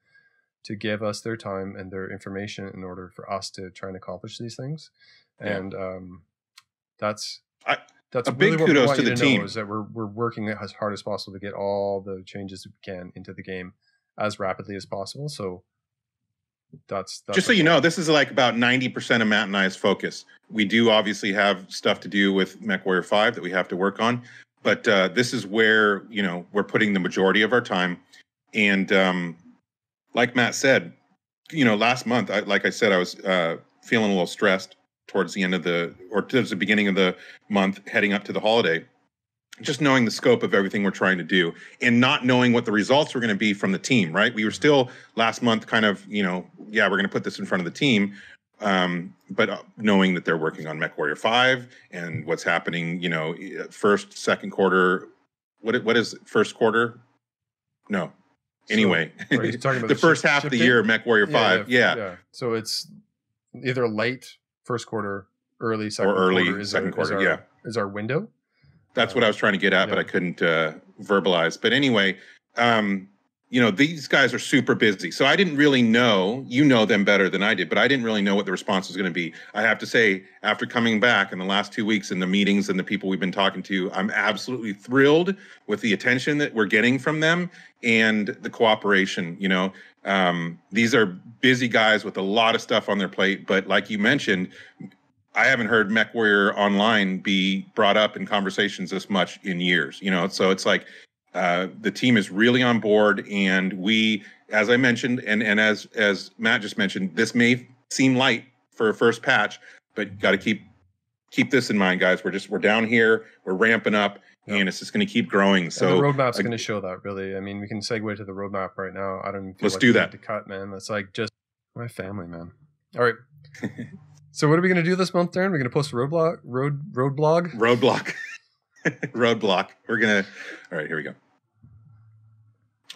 to give us their time and their information in order for us to try and accomplish these things. Yeah. And, um, that's, I, That's a really big kudos to the team. Is that we're we're working as hard as possible to get all the changes we can into the game as rapidly as possible. So that's, that's just so you know, this is like about ninety percent of Matt and I's focus. We do obviously have stuff to do with MechWarrior five that we have to work on, but uh, this is where you know we're putting the majority of our time. And um, like Matt said, you know, last month, I, like I said, I was uh, feeling a little stressed. Towards the end of the, or towards the beginning of the month, heading up to the holiday, just knowing the scope of everything we're trying to do and not knowing what the results were going to be from the team, right? We were still last month kind of, you know, yeah, we're going to put this in front of the team, um, but knowing that they're working on MechWarrior five and what's happening, you know, first, second quarter, what what is it, first quarter? No. Anyway, so, the, the first half shifting? of the year, MechWarrior five, yeah, yeah. yeah. So it's either late first quarter, early second or early quarter is second our, quarter is our, yeah is our window. That's uh, what I was trying to get at, yeah. but I couldn't uh, verbalize. But anyway, um, you know, these guys are super busy, so I didn't really know. You know them better than I did, but I didn't really know what the response was going to be. I have to say, after coming back in the last two weeks and the meetings and the people we've been talking to, I'm absolutely thrilled with the attention that we're getting from them and the cooperation. You know. Um, these are busy guys with a lot of stuff on their plate, but like you mentioned, I haven't heard MechWarrior Online be brought up in conversations this much in years, you know? So it's like, uh, the team is really on board, and we, as I mentioned, and, and as, as Matt just mentioned, this may seem light for a first patch, but got to keep, keep this in mind, guys. We're just, we're down here, we're ramping up, yep. and it's just going to keep growing. So and the roadmap's uh, going to show that, really. I mean, we can segue to the roadmap right now. I don't feel let's like do that. To cut, man. That's like just my family, man. All right. So what are we going to do this month, Darren? We're going to post a roadblock, road, road blog, roadblock, roadblock. We're going to, all right, here we go.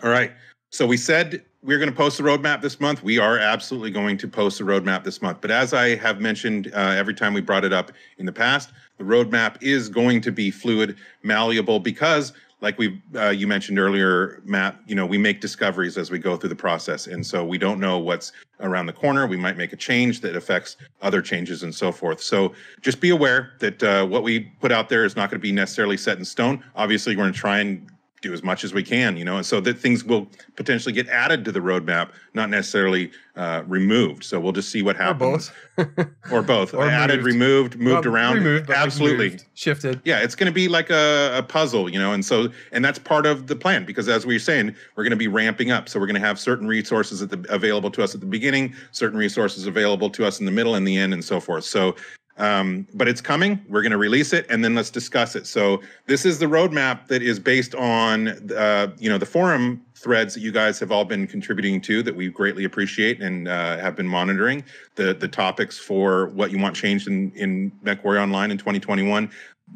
All right. So we said we we're going to post the roadmap this month. We are absolutely going to post the roadmap this month. But as I have mentioned, uh, every time we brought it up in the past, the roadmap is going to be fluid, malleable, because like we, uh, you mentioned earlier, Matt, you know, we make discoveries as we go through the process. And so we don't know what's around the corner. We might make a change that affects other changes and so forth. So just be aware that uh, what we put out there is not going to be necessarily set in stone. Obviously, we're going to try and do as much as we can, you know, and so that things will potentially get added to the roadmap, not necessarily uh, removed. So we'll just see what happens. Or both. or both. Or added, moved. removed, moved well, around. Removed, Absolutely. Moved, shifted. Yeah, it's going to be like a, a puzzle, you know, and so, and that's part of the plan, because as we were saying, we're going to be ramping up. So we're going to have certain resources at the, available to us at the beginning, certain resources available to us in the middle and the end and so forth. So Um, but it's coming. We're going to release it, and then let's discuss it. So this is the roadmap that is based on, uh, you know, the forum threads that you guys have all been contributing to, that we greatly appreciate and uh, have been monitoring the the topics for what you want changed in in MechWarrior Online in twenty twenty-one.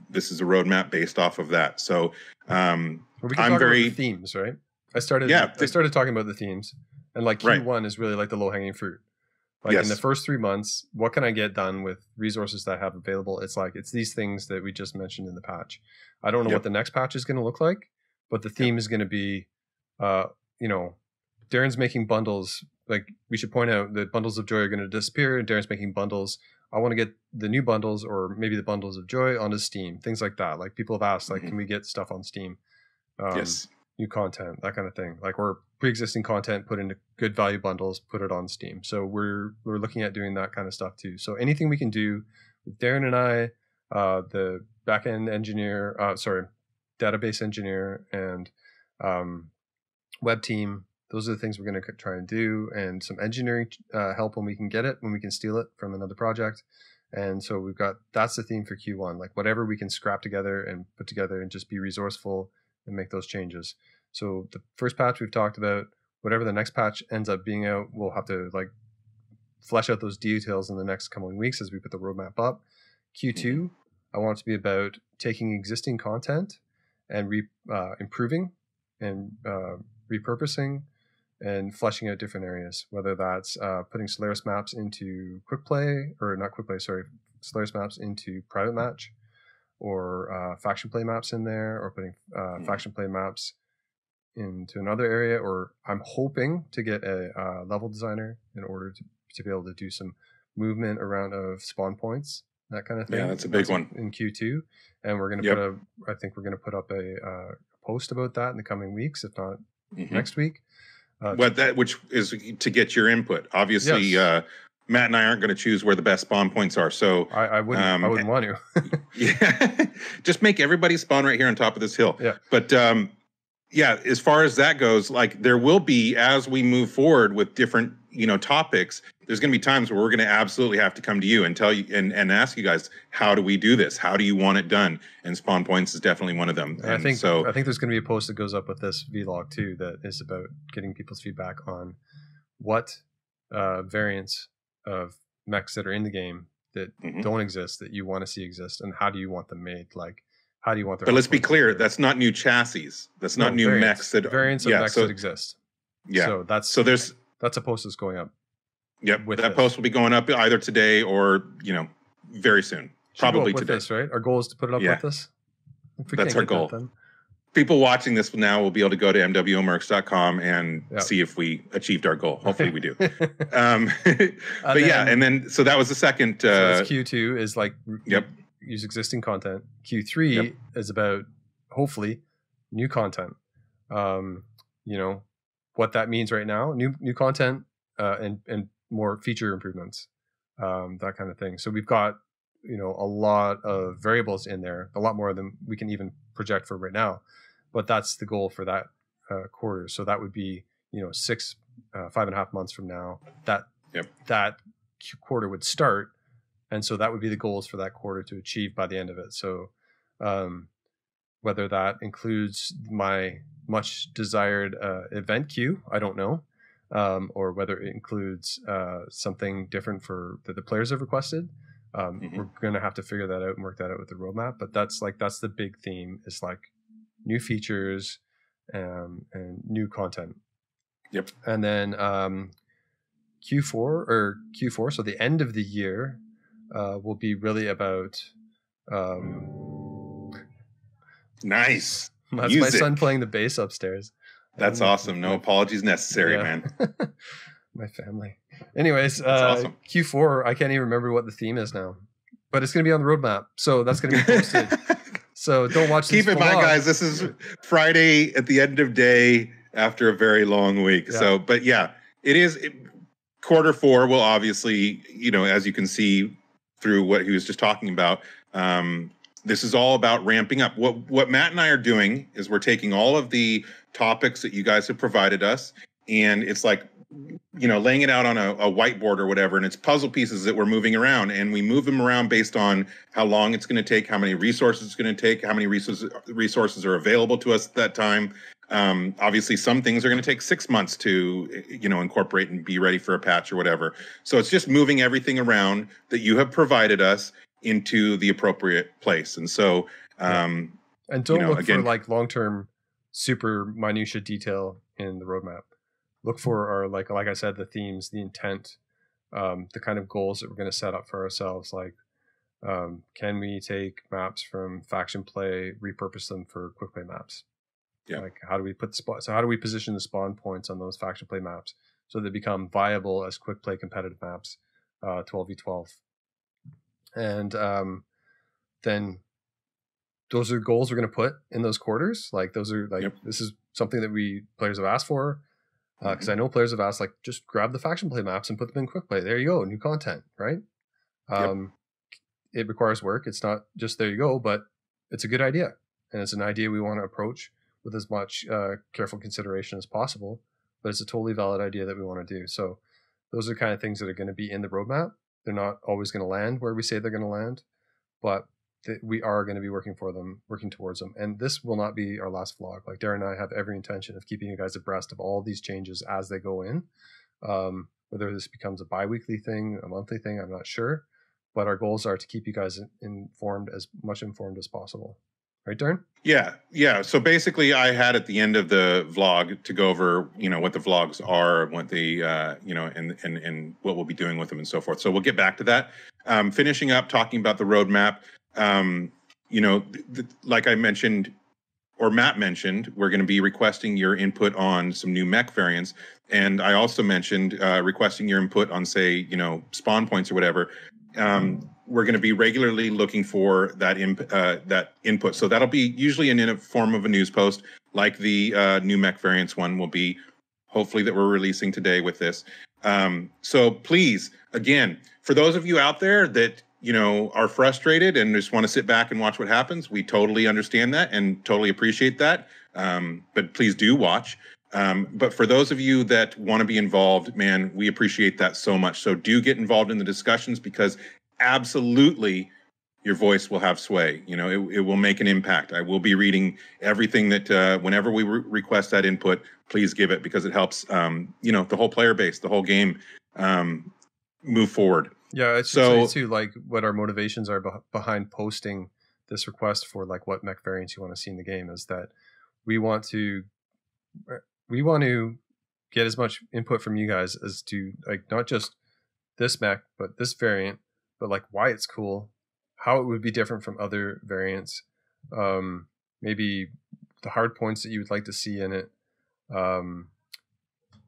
This is a roadmap based off of that. So um, well, we can I'm talk very about the themes, right? I started. Yeah, I started talking about the themes, and like Q one right. is really like the low hanging fruit. Like yes. in the first three months, what can I get done with resources that I have available? It's like, it's these things that we just mentioned in the patch. I don't know yep. what the next patch is going to look like, but the theme yep. is going to be, uh, you know, Darren's making bundles. Like we should point out that bundles of joy are going to disappear, and Darren's making bundles. I want to get the new bundles, or maybe the bundles of joy, onto Steam, things like that. Like people have asked, like, mm-hmm. can we get stuff on Steam? Um, yes. New content, that kind of thing. Like we're pre-existing content put into good value bundles, put it on Steam. So we're we're looking at doing that kind of stuff too. So anything we can do with Darren and I, uh, the backend engineer, uh, sorry, database engineer, and um, web team, those are the things we're going to try and do, and some engineering uh, help when we can get it, when we can steal it from another project. And so we've got, that's the theme for Q one, like whatever we can scrap together and put together and just be resourceful and make those changes. So the first patch we've talked about, whatever the next patch ends up being out, we'll have to like flesh out those details in the next coming weeks as we put the roadmap up. Q two, I want it to be about taking existing content and re, uh, improving and uh, repurposing and fleshing out different areas, whether that's uh, putting Solaris maps into Quick Play, or not Quick Play, sorry, Solaris maps into Private Match, or uh, Faction Play maps in there, or putting uh, yeah. Faction Play maps into another area, or I'm hoping to get a uh, level designer in order to, to be able to do some movement around of spawn points, that kind of thing. Yeah, that's a big that's one. In Q two. And we're going to yep. put a, I think we're going to put up a uh, post about that in the coming weeks, if not mm-hmm. next week. Uh, well, that, which is to get your input. Obviously, yes. uh, Matt and I aren't going to choose where the best spawn points are, so I, I wouldn't. Um, I wouldn't want to. yeah, just make everybody spawn right here on top of this hill. Yeah, but um, yeah, as far as that goes, like there will be, as we move forward with different, you know, topics, there's going to be times where we're going to absolutely have to come to you and tell you and and ask you guys, how do we do this? How do you want it done? And spawn points is definitely one of them. And and I think so. I think there's going to be a post that goes up with this vlog too that is about getting people's feedback on what uh, variants of mechs that are in the game that mm-hmm. don't exist, that you want to see exist, and how do you want them made? Like, how do you want them? But let's be clear, there? that's not new chassis. That's no, not new variants, mechs that variants of yeah, mechs so, that exist. Yeah. So that's so there's that's a post that's going up. Yep. With that this. post will be going up either today or you know very soon. Should Probably with today. This, right? Our goal is to put it up yeah. with this. That's our goal. That, people watching this now will be able to go to M W O merks dot com and yep. see if we achieved our goal. Hopefully we do. um, but uh, then, yeah, and then, so that was the second. Uh, so Q two is like, yep. use existing content. Q three yep. is about, hopefully, new content. Um, you know, what that means right now, new new content uh, and, and more feature improvements, um, that kind of thing. So we've got you know, a lot of variables in there, a lot more than we can even project for right now. But that's the goal for that uh, quarter. So that would be, you know, six, uh, five and a half months from now that yep. that quarter would start. And so that would be the goals for that quarter to achieve by the end of it. So um, whether that includes my much desired uh, event queue, I don't know. Um, or whether it includes uh, something different for that the players have requested. Um, mm-hmm. We're going to have to figure that out and work that out with the roadmap. But that's like, that's the big theme, is like new features and, and new content. Yep. And then um, Q four or Q four, so the end of the year, uh, will be really about. Um, nice. That's Music. My son playing the bass upstairs. That's awesome. No apologies necessary, yeah. man. My family. Anyways, uh, awesome. Q four, I can't even remember what the theme is now, but it's going to be on the roadmap. So that's going to be posted. So don't watch this. Keep in mind, guys, this is Friday at the end of day after a very long week. Yeah. So, but yeah, it is it, quarter four will obviously, you know, as you can see through what he was just talking about, um, this is all about ramping up. What, what Matt and I are doing is we're taking all of the topics that you guys have provided us, and it's like, you know, laying it out on a, a whiteboard or whatever, and it's puzzle pieces that we're moving around, and we move them around based on how long it's going to take, how many resources it's going to take, how many resources resources are available to us at that time. Um, obviously, some things are going to take six months to, you know, incorporate and be ready for a patch or whatever. So it's just moving everything around that you have provided us into the appropriate place. And so um yeah. and don't you know, look again, for like long-term super minutia detail in the roadmap. Look for our like like I said, the themes, the intent, um the kind of goals that we're going to set up for ourselves, like um can we take maps from Faction Play, repurpose them for Quick Play maps? Yeah. Like how do we put the spot so how do we position the spawn points on those Faction Play maps so they become viable as Quick Play competitive maps, uh twelve v twelve. And um, then those are goals we're going to put in those quarters. Like those are like, yep. this is something that we players have asked for. Uh, Cause I know players have asked, like, just grab the Faction Play maps and put them in Quick Play. There you go. New content, right? Um, yep. It requires work. It's not just there you go, but it's a good idea. And it's an idea we want to approach with as much uh, careful consideration as possible, but it's a totally valid idea that we want to do. So those are the kind of things that are going to be in the roadmap. They're not always going to land where we say they're going to land, but th- we are going to be working for them, working towards them. And this will not be our last vlog. Like Darren and I have every intention of keeping you guys abreast of all these changes as they go in. Um, whether this becomes a bi-weekly thing, a monthly thing, I'm not sure. But our goals are to keep you guys informed, as much informed as possible. Right, Darren? Yeah, yeah. So basically, I had at the end of the vlog to go over, you know, what the vlogs are, what the, uh, you know, and and and what we'll be doing with them and so forth. So we'll get back to that. Um, finishing up talking about the roadmap. Um, you know, th- th- like I mentioned, or Matt mentioned, we're going to be requesting your input on some new mech variants, and I also mentioned uh, requesting your input on, say, you know, spawn points or whatever. Um, we're going to be regularly looking for that imp- uh, that input. So that'll be usually in, in a form of a news post, like the uh, new mech variants one will be, hopefully, that we're releasing today with this. Um, so please, again, for those of you out there that, you know, are frustrated and just want to sit back and watch what happens, we totally understand that and totally appreciate that. Um, but please do watch. Um, but for those of you that want to be involved, man, we appreciate that so much. So do get involved in the discussions, because absolutely your voice will have sway. You know, it, it will make an impact. I will be reading everything that uh, whenever we re- request that input, please give it, because it helps, um, you know, the whole player base, the whole game um, move forward. Yeah, I should so, say too, like what our motivations are be- behind posting this request for like what mech variants you want to see in the game is that we want to... We want to get as much input from you guys as to, like, not just this mech, but this variant, but like why it's cool, how it would be different from other variants, um, maybe the hard points that you would like to see in it, um,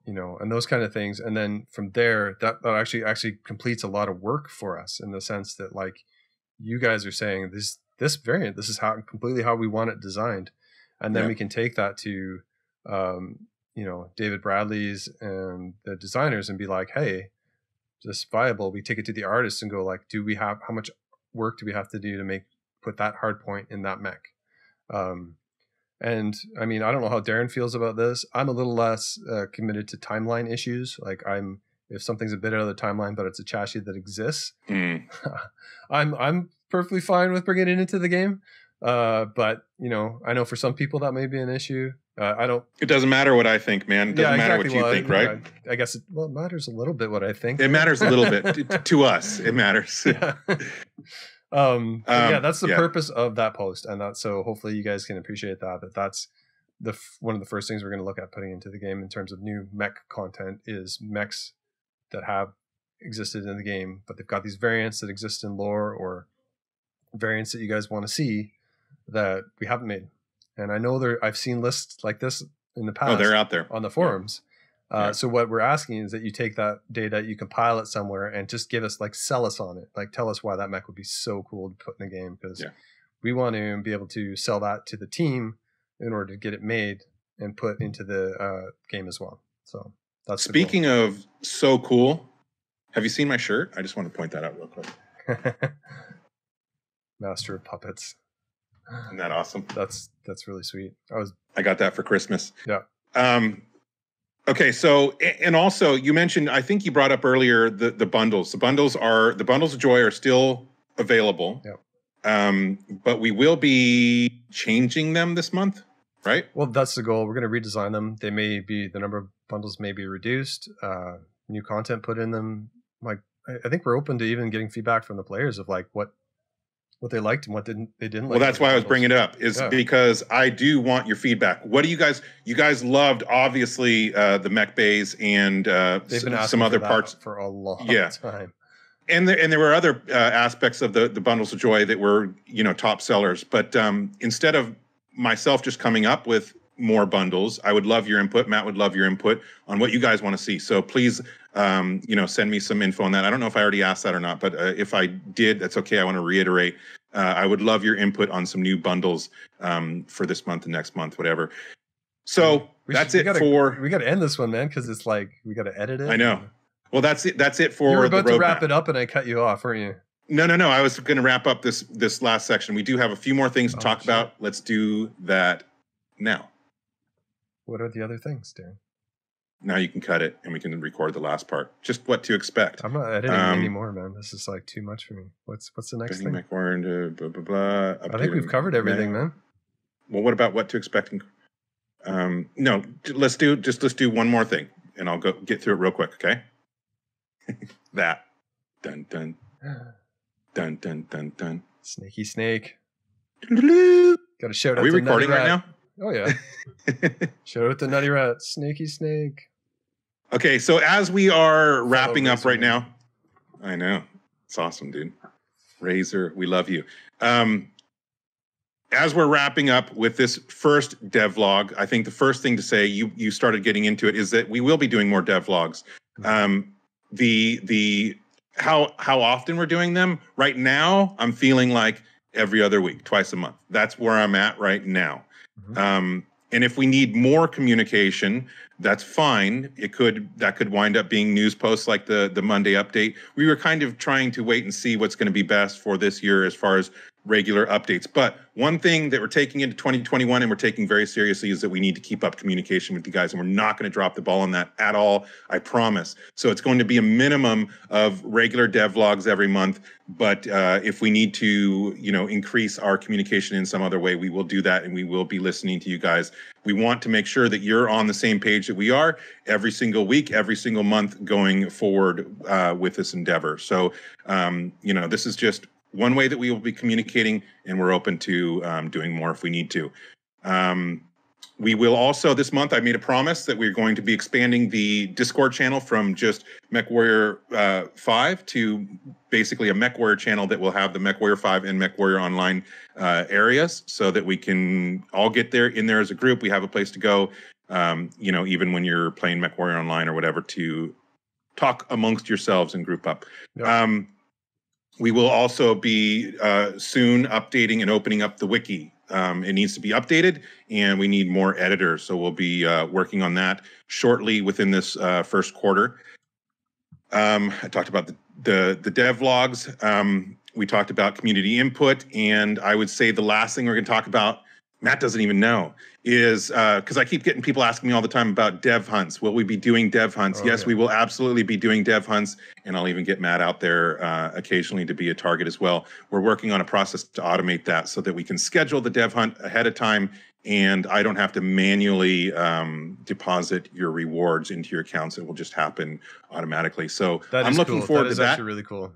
you know, and those kind of things. And then from there, that, that actually actually completes a lot of work for us, in the sense that like you guys are saying this this variant, this is how completely how we want it designed, and then yeah. we can take that to um you know David Bradley's and the designers and be like, hey, this viable. We take it to the artists and go like, do we have how much work do we have to do to make put that hard point in that mech? Um, and I mean, I don't know how Darren feels about this. I'm a little less uh, committed to timeline issues. Like I'm, if something's a bit out of the timeline, but it's a chassis that exists, mm. I'm I'm perfectly fine with bringing it into the game. Uh, but you know, I know for some people that may be an issue. Uh, I don't. It doesn't matter what I think, man. It doesn't yeah, exactly. matter what you well, think, right? I, I guess it, well, it matters a little bit what I think. It matters a little bit to, to us. It matters. Yeah. Um, um yeah, that's the yeah. purpose of that post, and that so hopefully you guys can appreciate that. That that's the one of the first things we're going to look at putting into the game in terms of new mech content is mechs that have existed in the game, but they've got these variants that exist in lore or variants that you guys want to see that we haven't made. And I know there, I've seen lists like this in the past. Oh, they're out there on the forums. Yeah. Uh, yeah. So what we're asking is that you take that data, you compile it somewhere, and just give us, like, sell us on it. Like, tell us why that mech would be so cool to put in the game, because yeah. we want to be able to sell that to the team in order to get it made and put into the uh, game as well. So that's speaking of so cool. Have you seen my shirt? I just want to point that out real quick. Master of Puppets. Isn't that awesome? That's that's really sweet. I was I got that for Christmas. Yeah. Um okay, so and also you mentioned, I think you brought up earlier the the bundles. The bundles are the bundles of joy are still available. Yeah. Um but we will be changing them this month, right? Well, that's the goal. We're going to redesign them. They may be the number of bundles may be reduced, uh new content put in them. Like I, I think we're open to even getting feedback from the players of like what what they liked and what didn't they didn't like. Well, that's why I was bringing it up is yeah. because I do want your feedback. What do you guys, you guys loved, obviously, uh, the mech bays and uh, They've been some other for parts. For a long yeah. time. And there, and there were other uh, aspects of the, the Bundles of Joy that were, you know, top sellers. But um, instead of myself just coming up with more bundles, I would love your input. Matt would love your input on what you guys want to see. So please, um, you know, send me some info on that. I don't know if I already asked that or not, but uh, if I did, that's okay. I want to reiterate. Uh, I would love your input on some new bundles um, for this month and next month, whatever. So we that's should, it we gotta, for. We got to end this one, man, because it's like we got to edit it. I know. Well, that's it. That's it for. You were about the to wrap it up, and I cut you off, weren't you? No, no, no. I was going to wrap up this this last section. We do have a few more things to oh, talk sure. about. Let's do that now. What are the other things, Darren? Now you can cut it and we can record the last part. Just what to expect. I'm not editing um, anymore, man. This is like too much for me. What's what's the next thing? MechWarrior, blah, blah, blah, I think we've covered everything, man. man. Well, what about what to expect? And, um, no, let's do just let's do one more thing, and I'll go get through it real quick. Okay. that dun dun dun dun dun dun. Snaky snake. Got a shout out. Are we recording right now? Oh, yeah. Shout out to Nutty Rat. Snaky Snake. Okay, so as we are wrapping up right now. I know. It's awesome, dude. Razor, we love you. Um, as we're wrapping up with this first devlog, I think the first thing to say, you you started getting into it, is that we will be doing more devlogs. Um, the the how how often we're doing them, right now, I'm feeling like every other week, twice a month. That's where I'm at right now. Um, and if we need more communication, that's fine. It could that could wind up being news posts like the the Monday update. We were kind of trying to wait and see what's going to be best for this year as far as regular updates. But one thing that we're taking into twenty twenty-one and we're taking very seriously is that we need to keep up communication with you guys, and we're not going to drop the ball on that at all. I promise. So it's going to be a minimum of regular devlogs every month. But uh, if we need to, you know, increase our communication in some other way, we will do that, and we will be listening to you guys. We want to make sure that you're on the same page that we are every single week, every single month going forward uh, with this endeavor. So, um, you know, this is just one way that we will be communicating, and we're open to um, doing more if we need to. Um, we will also this month, I made a promise that we're going to be expanding the Discord channel from just MechWarrior uh, five to basically a MechWarrior channel that will have the MechWarrior five and MechWarrior Online uh, areas so that we can all get there in there as a group. We have a place to go, um, you know, even when you're playing MechWarrior Online or whatever, to talk amongst yourselves and group up. Yeah. Um, We will also be uh, soon updating and opening up the wiki. Um, it needs to be updated, and we need more editors. So we'll be uh, working on that shortly within this uh, first quarter. Um, I talked about the, the, the devlogs. Um, we talked about community input, and I would say the last thing we're going to talk about, Matt doesn't even know, is because uh, I keep getting people asking me all the time about dev hunts. Will we be doing dev hunts? Oh, yes, yeah. We will absolutely be doing dev hunts, and I'll even get Matt out there uh, occasionally to be a target as well. We're working on a process to automate that so that we can schedule the dev hunt ahead of time, and I don't have to manually um, deposit your rewards into your accounts. It will just happen automatically. So that I'm looking cool. forward that to that. That is actually really cool.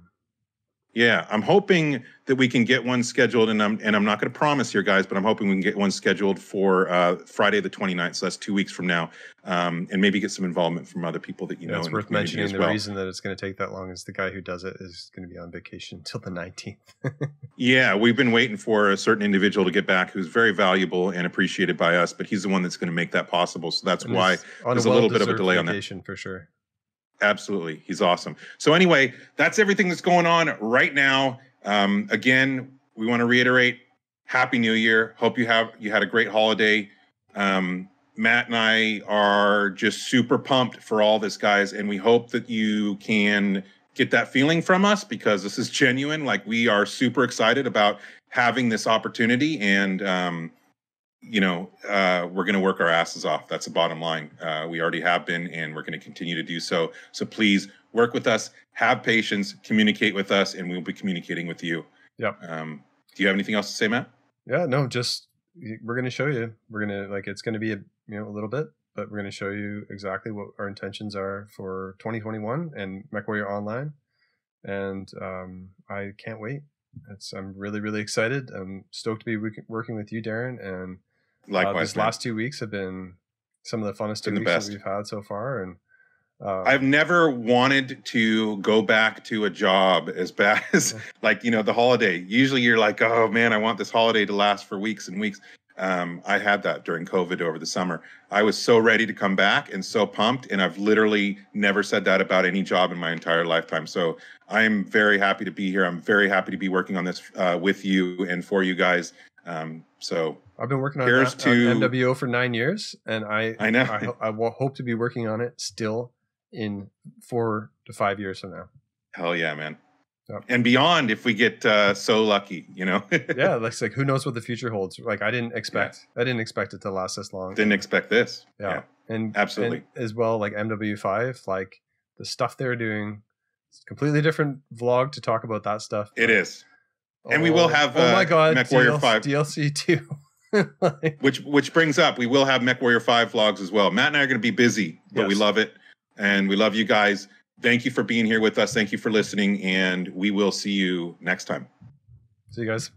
Yeah, I'm hoping that we can get one scheduled, and I'm and I'm not going to promise here, guys, but I'm hoping we can get one scheduled for uh, Friday the twenty-ninth, so that's two weeks from now, um, and maybe get some involvement from other people that you yeah, know. It's worth mentioning the well. reason that it's going to take that long is the guy who does it is going to be on vacation until the nineteenth. Yeah, we've been waiting for a certain individual to get back who's very valuable and appreciated by us, but he's the one that's going to make that possible, so that's and why there's a, a little bit of a delay on that. For sure. Absolutely. He's awesome. So anyway, that's everything that's going on right now. Um, again, we want to reiterate, Happy New Year. Hope you have you had a great holiday. Um, Matt and I are just super pumped for all this, guys. And we hope that you can get that feeling from us, because this is genuine. Like, we are super excited about having this opportunity. And, um, you know, uh, we're going to work our asses off. That's the bottom line. Uh, we already have been, and we're going to continue to do so. So please work with us, have patience, communicate with us, and we'll be communicating with you. Yep. Um, do you have anything else to say, Matt? Yeah, no, just we're going to show you. We're going to like, it's going to be a, you know, a little bit, but we're going to show you exactly what our intentions are for twenty twenty-one and MechWarrior Online. And um, I can't wait. It's, I'm really, really excited. I'm stoked to be working with you, Darren, and Likewise, uh, these man. last two weeks have been some of the funnest two weeks best. that we've had so far, and uh, I've never wanted to go back to a job as bad as yeah. like you know the holiday. Usually, you're like, oh man, I want this holiday to last for weeks and weeks. Um, I had that during COVID over the summer. I was so ready to come back and so pumped, and I've literally never said that about any job in my entire lifetime. So I'm very happy to be here. I'm very happy to be working on this uh, with you and for you guys. Um, so I've been working on, that, on M W O for nine years, and I I, know. I, ho I will hope to be working on it still in four to five years from now. Hell yeah, man! Yep. And beyond, if we get uh, so lucky, you know. Yeah, like, like who knows what the future holds? Like I didn't expect, yeah. I didn't expect it to last this long. Didn't expect this. Yeah, yeah. and absolutely and as well. Like M W five, like the stuff they're doing, it's a completely different vlog to talk about that stuff. It is. And oh, we will have oh my God, uh, MechWarrior five D L C too, like, which which brings up we will have MechWarrior five vlogs as well. Matt and I are going to be busy, but yes. we love it, and we love you guys. Thank you for being here with us. Thank you for listening, and we will see you next time. See you guys.